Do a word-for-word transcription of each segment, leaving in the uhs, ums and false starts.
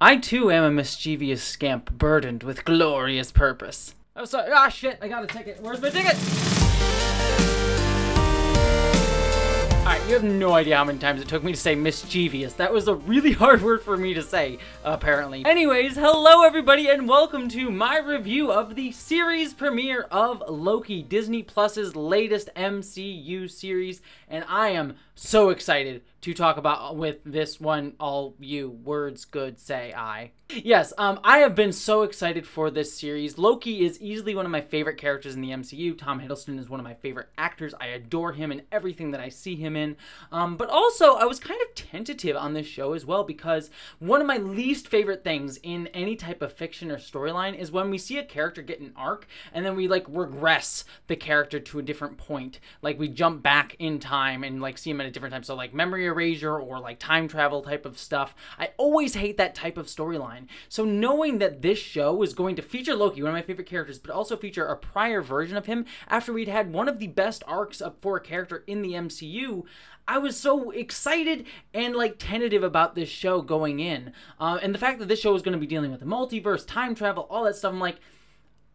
I too am a mischievous scamp burdened with glorious purpose. Oh, sorry. Ah, shit. I got a ticket. Where's my ticket? Alright, you have no idea how many times it took me to say mischievous. That was a really hard word for me to say, apparently. Anyways, hello everybody and welcome to my review of the series premiere of Loki, Disney Plus's latest M C U series, and I am so excited to talk about with this one. All you words good say I. Yes, um, I have been so excited for this series. Loki is easily one of my favorite characters in the M C U. Tom Hiddleston is one of my favorite actors. I adore him in everything that I see him in. Um, but also, I was kind of tentative on this show as well because one of my least favorite things in any type of fiction or storyline is when we see a character get an arc and then we like regress the character to a different point. Like we jump back in time and like see him at a different time. So like memory erasure or like time travel type of stuff. I always hate that type of storyline. So knowing that this show is going to feature Loki, one of my favorite characters, but also feature a prior version of him after we'd had one of the best arcs up for a character in the M C U, I was so excited and like tentative about this show going in. Uh, and the fact that this show is going to be dealing with the multiverse, time travel, all that stuff, I'm like,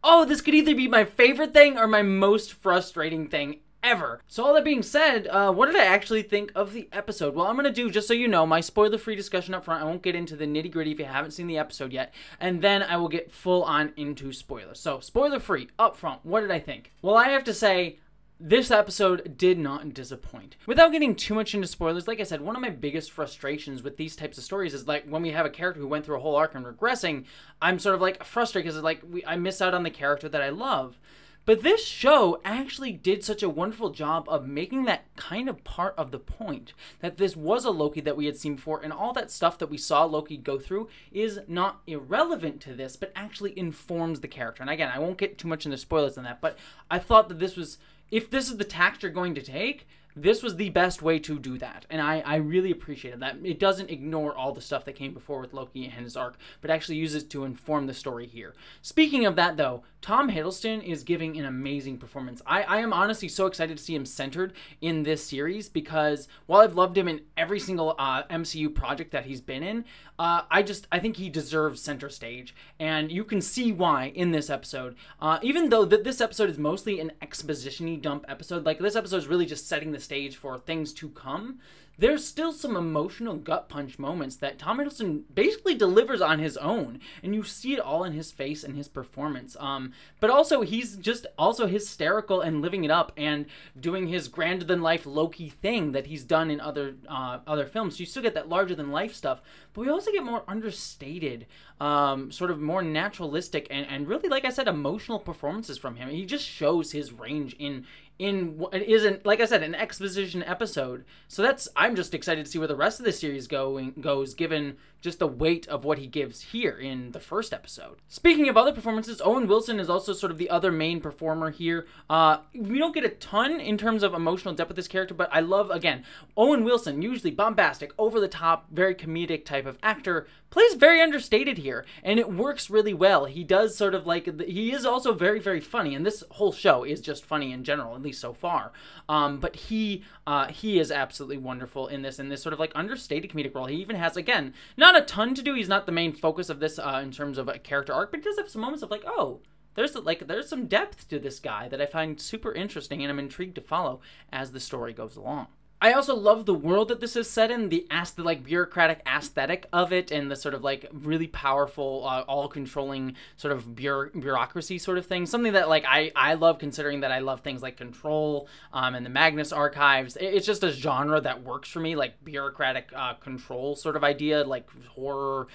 oh, this could either be my favorite thing or my most frustrating thing ever. So all that being said, uh, what did I actually think of the episode? Well, I'm going to do, just so you know, my spoiler-free discussion up front. I won't get into the nitty-gritty if you haven't seen the episode yet, and then I will get full-on into spoilers. So, spoiler-free, up front, what did I think? Well, I have to say, this episode did not disappoint. Without getting too much into spoilers, like I said, one of my biggest frustrations with these types of stories is like when we have a character who went through a whole arc and regressing, I'm sort of like frustrated because like we, I miss out on the character that I love. But this show actually did such a wonderful job of making that kind of part of the point, that this was a Loki that we had seen before, and all that stuff that we saw Loki go through is not irrelevant to this, but actually informs the character. And again, I won't get too much into spoilers on that, but I thought that this was, if this is the tact you're going to take, this was the best way to do that, and I, I really appreciated that. It doesn't ignore all the stuff that came before with Loki and his arc, but actually uses it to inform the story here. Speaking of that, though, Tom Hiddleston is giving an amazing performance. I, I am honestly so excited to see him centered in this series because while I've loved him in every single uh, M C U project that he's been in, uh, I just I think he deserves center stage, and you can see why in this episode. Uh, even though th this episode is mostly an exposition-y dump episode, like this episode is really just setting the stage for things to come, there's still some emotional gut punch moments that Tom Hiddleston basically delivers on his own, and you see it all in his face and his performance. Um, but also he's just also hysterical and living it up and doing his grander than life Loki thing that he's done in other uh, other films. So you still get that larger than life stuff, but we also get more understated, um, sort of more naturalistic and and really, like I said, emotional performances from him. He just shows his range in. in what isn't, like I said, an exposition episode. So that's, I'm just excited to see where the rest of the series going goes, given just the weight of what he gives here in the first episode. Speaking of other performances, Owen Wilson is also sort of the other main performer here. Uh, we don't get a ton in terms of emotional depth with this character, but I love, again, Owen Wilson, usually bombastic, over-the-top, very comedic type of actor, plays very understated here, and it works really well. He does sort of like, he is also very, very funny, and this whole show is just funny in general, at least so far. Um, but he uh, he is absolutely wonderful in this, in this sort of like understated comedic role. He even has, again, not Not a ton to do. He's not the main focus of this uh, in terms of a character arc, but he does have some moments of like, oh, there's like there's some depth to this guy that I find super interesting, and I'm intrigued to follow as the story goes along. I also love the world that this is set in, the, the like bureaucratic aesthetic of it, and the sort of like really powerful, uh, all-controlling sort of bureau bureaucracy sort of thing. Something that like I, I love, considering that I love things like Control um, and the Magnus Archives. It, it's just a genre that works for me, like bureaucratic uh, control sort of idea, like horror,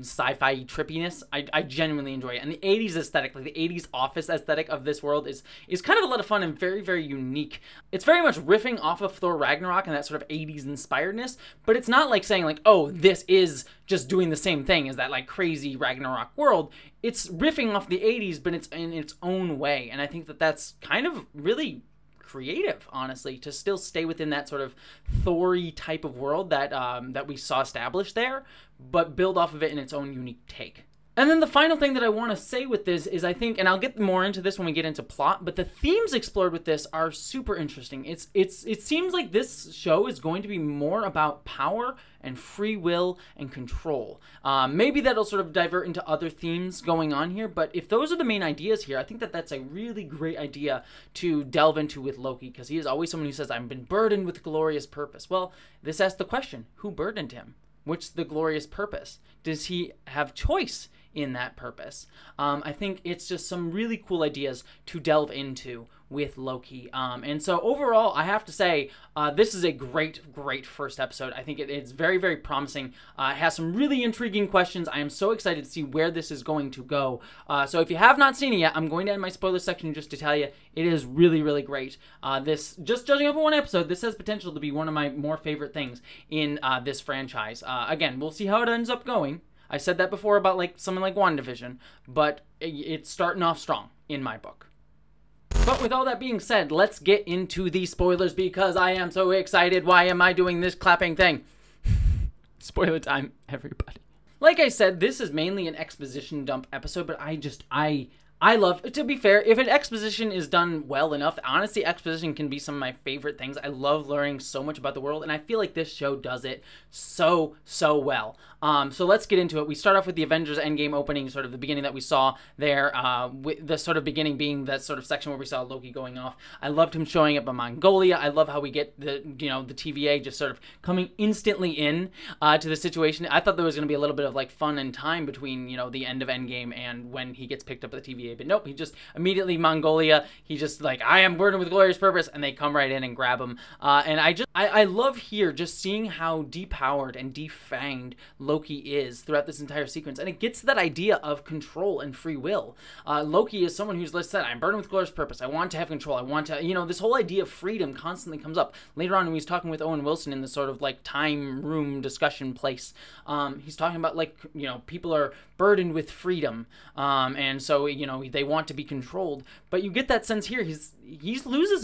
sci-fi trippiness. I, I genuinely enjoy it, and the eighties aesthetic, like the eighties office aesthetic of this world, is is kind of a lot of fun and very, very unique. It's very much riffing off of Thor Ragnarok and that sort of eighties inspiredness, but it's not like saying like, oh, this is just doing the same thing as that like crazy Ragnarok world. It's riffing off the eighties, but it's in its own way, and I think that that's kind of really creative, honestly, to still stay within that sort of Thor-y type of world that um, that we saw established there, but build off of it in its own unique take. And then the final thing that I want to say with this is I think, and I'll get more into this when we get into plot, but the themes explored with this are super interesting. It's it's it seems like this show is going to be more about power and free will and control. Um, maybe that'll sort of divert into other themes going on here, but if those are the main ideas here, I think that that's a really great idea to delve into with Loki, because he is always someone who says, I've been burdened with glorious purpose. Well, this asks the question, who burdened him? What's the glorious purpose? Does he have choice in that purpose? Um, I think it's just some really cool ideas to delve into with Loki. Um, and so overall, I have to say, uh, this is a great, great first episode. I think it, it's very, very promising. Uh, it has some really intriguing questions. I am so excited to see where this is going to go. Uh, so if you have not seen it yet, I'm going to end my spoiler section just to tell you, it is really, really great. Uh, this, just judging off of one episode, this has potential to be one of my more favorite things in uh, this franchise. Uh, again, we'll see how it ends up going. I said that before about like something like WandaVision, but it's starting off strong in my book. But with all that being said, let's get into the spoilers because I am so excited. Why am I doing this clapping thing? Spoiler time, everybody. Like I said, this is mainly an exposition dump episode, but I just, I... I love, to be fair, if an exposition is done well enough, honestly, exposition can be some of my favorite things. I love learning so much about the world, and I feel like this show does it so, so well. Um, so let's get into it. We start off with the Avengers Endgame opening, sort of the beginning that we saw there, uh, with the sort of beginning being that sort of section where we saw Loki going off. I loved him showing up in Mongolia. I love how we get the, you know, the T V A just sort of coming instantly in uh, to the situation. I thought there was going to be a little bit of, like, fun and time between, you know, the end of Endgame and when he gets picked up at the T V A. But nope, he just immediately Mongolia. He just like, I am burdened with glorious purpose, and they come right in and grab him. Uh, and I just, I, I love here just seeing how depowered and defanged Loki is throughout this entire sequence. And it gets to that idea of control and free will. Uh, Loki is someone who's like said, I'm burdened with glorious purpose. I want to have control. I want to, you know, this whole idea of freedom constantly comes up. Later on, when he's talking with Owen Wilson in this sort of like time room discussion place, um, he's talking about like, you know, people are burdened with freedom. Um, and so, you know, they want to be controlled, but you get that sense here. He's he loses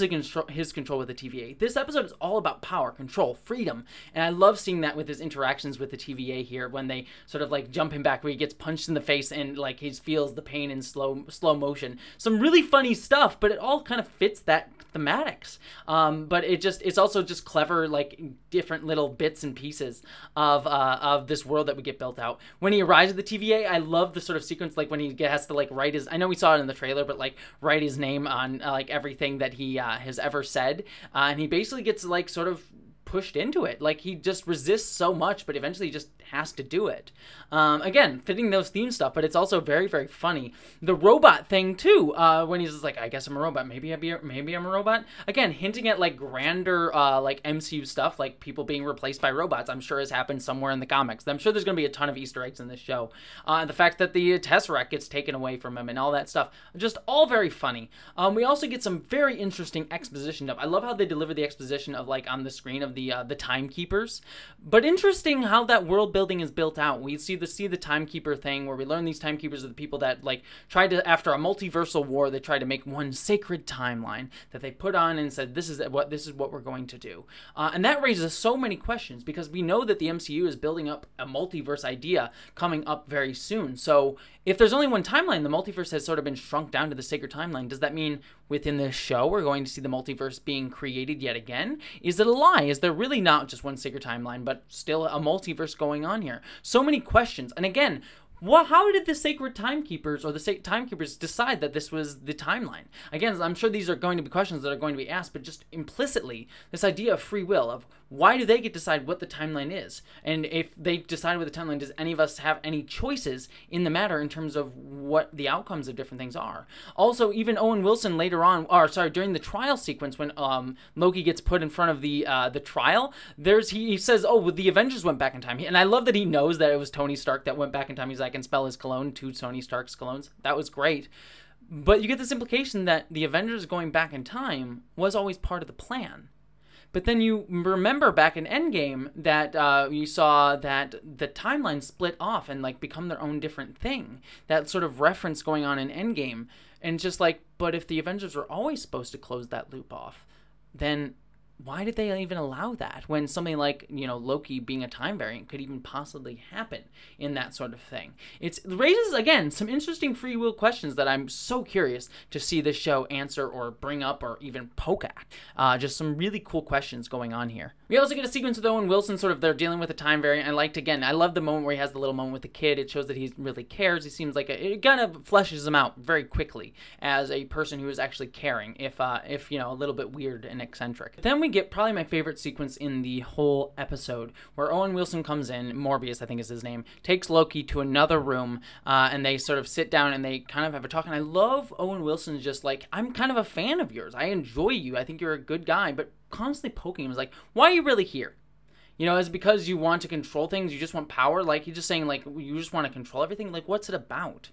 his control with the T V A. This episode is all about power, control, freedom, and I love seeing that with his interactions with the T V A here when they sort of like jump him back where he gets punched in the face and like he feels the pain in slow slow motion. Some really funny stuff, but it all kind of fits that thematics. Um, but it just it's also just clever like different little bits and pieces of uh, of this world that would get built out. When he arrives at the T V A, I love the sort of sequence like when he has to like write his I know we saw it in the trailer, but like write his name on uh, like everything that he uh, has ever said, uh, and he basically gets like sort of pushed into it. Like he just resists so much, but eventually just has to do it. Um, again, fitting those theme stuff, but it's also very, very funny. The robot thing too, uh, when he's just like, I guess I'm a robot. Maybe I be, maybe I'm a robot. Again, hinting at like grander, uh, like M C U stuff, like people being replaced by robots. I'm sure has happened somewhere in the comics. I'm sure there's going to be a ton of Easter eggs in this show. Uh, the fact that the Tesseract gets taken away from him and all that stuff, just all very funny. Um, we also get some very interesting exposition up. I love how they deliver the exposition of like on the screen of the uh, the timekeepers, but interesting how that world building is built out. We see the see the timekeeper thing where we learn these timekeepers are the people that like tried to, after a multiversal war, they tried to make one sacred timeline that they put on and said this is what this is what we're going to do. Uh, and that raises so many questions because we know that the M C U is building up a multiverse idea coming up very soon. So if there's only one timeline, the multiverse has sort of been shrunk down to the sacred timeline. Does that mean within this show we're going to see the multiverse being created yet again? Is it a lie? Is there They're really not just one sacred timeline, but still a multiverse going on here? So many questions. And again, well, how did the sacred timekeepers or the sa timekeepers decide that this was the timeline? Again, I'm sure these are going to be questions that are going to be asked, but just implicitly, this idea of free will, of why do they get to decide what the timeline is? And if they decide what the timeline, does any of us have any choices in the matter in terms of what the outcomes of different things are? Also, even Owen Wilson later on, or sorry, during the trial sequence when um, Loki gets put in front of the uh, the trial, there's he, he says, oh, well, the Avengers went back in time. And I love that he knows that it was Tony Stark that went back in time. He's like, I can spell his cologne, two Tony Stark's colognes. That was great. But you get this implication that the Avengers going back in time was always part of the plan. But then you remember back in Endgame that uh, you saw that the timeline split off and like become their own different thing. That sort of reference going on in Endgame. And just like, but if the Avengers were always supposed to close that loop off, then why did they even allow that when something like, you know, Loki being a time variant could even possibly happen in that sort of thing? It's, it raises, again, some interesting free will questions that I'm so curious to see this show answer or bring up or even poke at. Uh, just some really cool questions going on here. We also get a sequence with Owen Wilson, sort of they're dealing with a time variant. I liked, again, I love the moment where he has the little moment with the kid. It shows that he really cares. He seems like a, it kind of fleshes him out very quickly as a person who is actually caring, if, uh, if you know, a little bit weird and eccentric. But then we get probably my favorite sequence in the whole episode, where Owen Wilson comes in, Morbius I think is his name, takes Loki to another room, uh, and they sort of sit down and they kind of have a talk. And I love Owen Wilson's just like, I'm kind of a fan of yours, I enjoy you, I think you're a good guy, but constantly poking him is like, why are you really here? You know, is it because you want to control things, you just want power? Like, he's just saying, like, you just want to control everything? Like, what's it about?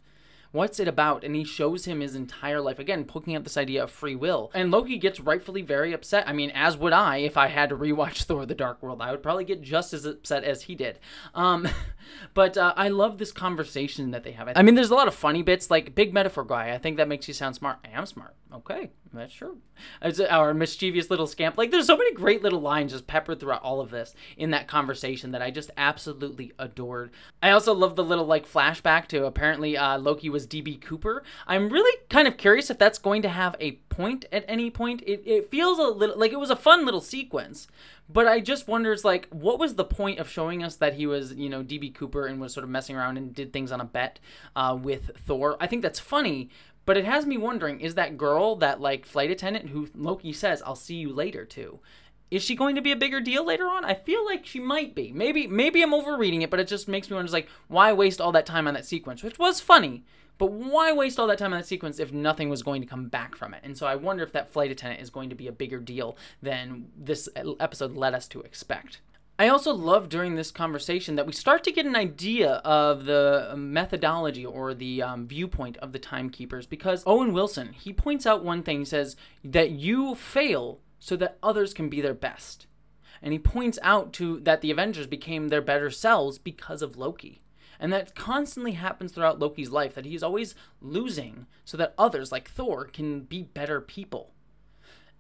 What's it about? And he shows him his entire life, again, poking at this idea of free will. And Loki gets rightfully very upset. I mean, as would I, if I had to rewatch Thor the Dark World, I would probably get just as upset as he did. Um, but uh, I love this conversation that they have. I mean, there's a lot of funny bits, like, big metaphor guy, I think that makes you sound smart. I am smart. Okay, that's true. It's our mischievous little scamp. Like, there's so many great little lines just peppered throughout all of this in that conversation that I just absolutely adored. I also love the little, like, flashback to apparently uh, Loki was D B Cooper. I'm really kind of curious if that's going to have a point at any point. It, it feels a little, like, it was a fun little sequence, but I just wonders, like, what was the point of showing us that he was, you know, D B Cooper and was sort of messing around and did things on a bet uh, with Thor? I think that's funny, but it has me wondering, is that girl, that, like, flight attendant who Loki says, I'll see you later to, is she going to be a bigger deal later on? I feel like she might be. Maybe maybe I'm overreading it, but it just makes me wonder, like, why waste all that time on that sequence? Which was funny, but why waste all that time on that sequence if nothing was going to come back from it? And so I wonder if that flight attendant is going to be a bigger deal than this episode led us to expect. I also love during this conversation that we start to get an idea of the methodology or the um, viewpoint of the timekeepers, because Owen Wilson, he points out one thing. He says that you fail so that others can be their best. And he points out to that the Avengers became their better selves because of Loki. And that constantly happens throughout Loki's life, that he's always losing so that others like Thor can be better people.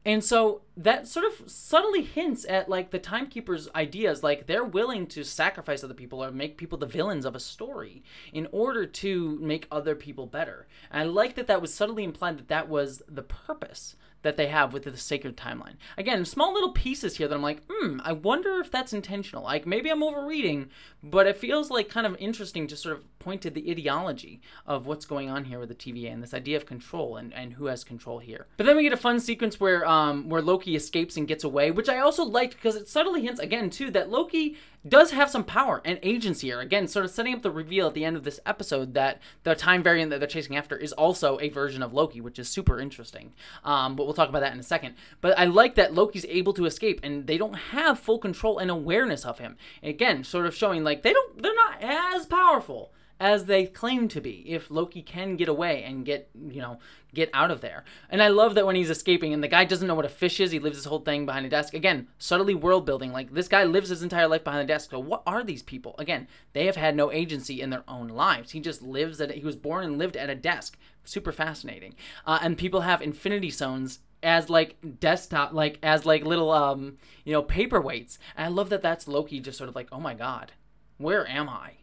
And so that sort of subtly hints at, like, the timekeepers' ideas, like, they're willing to sacrifice other people or make people the villains of a story in order to make other people better. And I like that that was subtly implied, that that was the purpose that they have with the sacred timeline. Again, small little pieces here that I'm like, hmm, I wonder if that's intentional. Like, maybe I'm overreading, but it feels, like, kind of interesting to sort of point to the ideology of what's going on here with the T V A and this idea of control and, and who has control here. But then we get a fun sequence where, um, where Loki escapes and gets away, which I also liked because it subtly hints, again, too, that Loki does have some power and agency here. Again, sort of setting up the reveal at the end of this episode that the time variant that they're chasing after is also a version of Loki, which is super interesting. Um, but we'll talk about that in a second. But I like that Loki's able to escape and they don't have full control and awareness of him. Again, sort of showing, like, they don't, they're not as powerful as they claim to be if Loki can get away and get, you know, get out of there. And I love that when he's escaping and the guy doesn't know what a fish is, he lives this whole thing behind a desk. Again, subtly world building, like, this guy lives his entire life behind a desk, so what are these people? Again, they have had no agency in their own lives. He just lives at, he was born and lived at a desk. Super fascinating. Uh, and people have infinity stones as, like, desktop, like, as, like, little, um, you know, paperweights. And I love that that's Loki just sort of like, oh my God, where am I?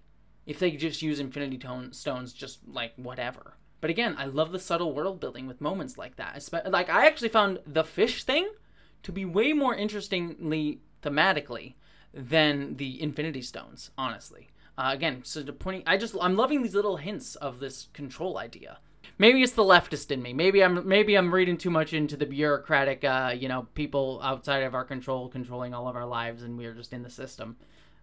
If they just use infinity tone stones, just, like, whatever. But again, I love the subtle world building with moments like that. Like, I actually found the fish thing to be way more interestingly thematically than the infinity stones, honestly. Uh, again, so to pointing, I just, I'm loving these little hints of this control idea. Maybe it's the leftist in me. Maybe I'm maybe I'm reading too much into the bureaucratic, uh, you know, people outside of our control controlling all of our lives, and we're just in the system.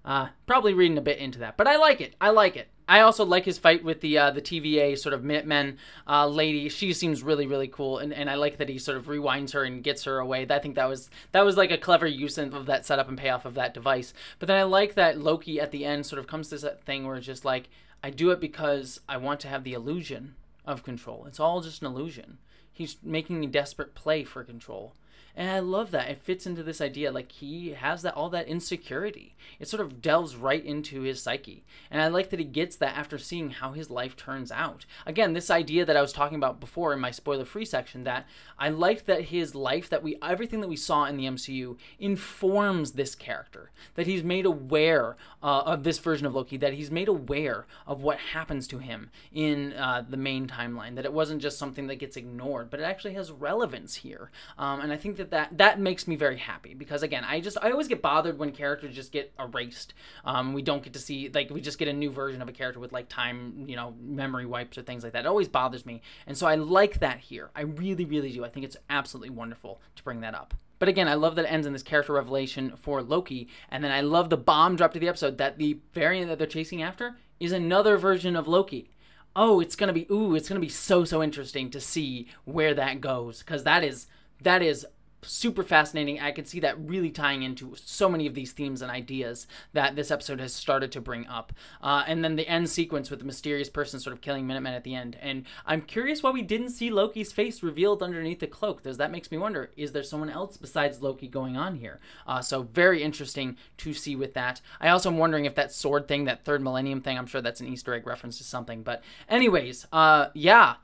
Uh, probably reading a bit into that, but I like it. I like it. I also like his fight with the uh, the T V A sort of Minutemen uh, lady. She seems really, really cool, and, and I like that he sort of rewinds her and gets her away. I think that was that was like a clever use of that setup and payoff of that device. But then I like that Loki at the end sort of comes to this thing where it's just like, I do it because I want to have the illusion of control. It's all just an illusion. He's making a desperate play for control. And I love that. It fits into this idea, like he has that all that insecurity. It sort of delves right into his psyche. And I like that he gets that after seeing how his life turns out. Again, this idea that I was talking about before in my spoiler-free section, that I liked that his life, that we everything that we saw in the M C U informs this character, that he's made aware uh, of this version of Loki, that he's made aware of what happens to him in uh, the main timeline, that it wasn't just something that gets ignored, but it actually has relevance here. Um, and I think that, that that makes me very happy, because again, I just I always get bothered when characters just get erased. Um, we don't get to see, like, we just get a new version of a character with, like, time, you know, memory wipes or things like that. It always bothers me. And so I like that here. I really, really do. I think it's absolutely wonderful to bring that up. But again, I love that it ends in this character revelation for Loki, and then I love the bomb drop to the episode that the variant that they're chasing after is another version of Loki. Oh, it's gonna be ooh, it's gonna be so so interesting to see where that goes, because that is that is super fascinating. I could see that really tying into so many of these themes and ideas that this episode has started to bring up. Uh, and then the end sequence with the mysterious person sort of killing Minutemen at the end. And I'm curious why we didn't see Loki's face revealed underneath the cloak. There's, that makes me wonder, is there someone else besides Loki going on here? Uh, so very interesting to see with that. I also am wondering if that sword thing, that third millennium thing, I'm sure that's an Easter egg reference to something. But anyways, uh, yeah.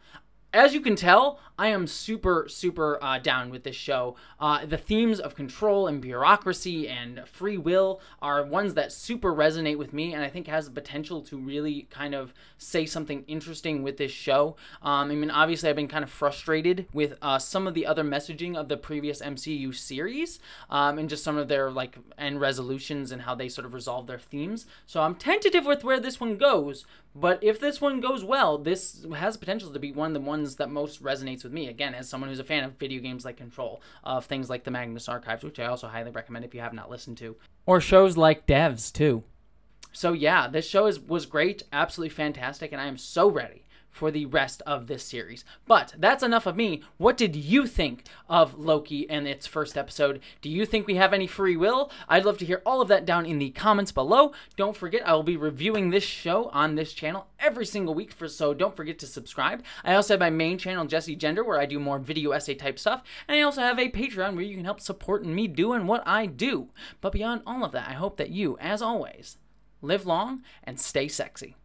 As you can tell, I am super, super uh, down with this show. Uh, the themes of control and bureaucracy and free will are ones that super resonate with me, and I think has the potential to really kind of say something interesting with this show. Um, I mean, obviously, I've been kind of frustrated with uh, some of the other messaging of the previous M C U series, um, and just some of their, like, end resolutions and how they sort of resolve their themes. So I'm tentative with where this one goes. But if this one goes well, this has potential to be one of the ones that most resonates with me. Again, as someone who's a fan of video games like Control, of things like the Magnus Archives, which I also highly recommend if you have not listened to. Or shows like Devs, too. So yeah, this show is was great, absolutely fantastic, and I am so ready for the rest of this series. But that's enough of me. What did you think of Loki and its first episode? Do you think we have any free will? I'd love to hear all of that down in the comments below. Don't forget, I will be reviewing this show on this channel every single week, for so don't forget to subscribe. I also have my main channel, Jessie Gender, where I do more video essay type stuff, and I also have a Patreon where you can help support me doing what I do. But beyond all of that, I hope that you, as always, live long and stay sexy.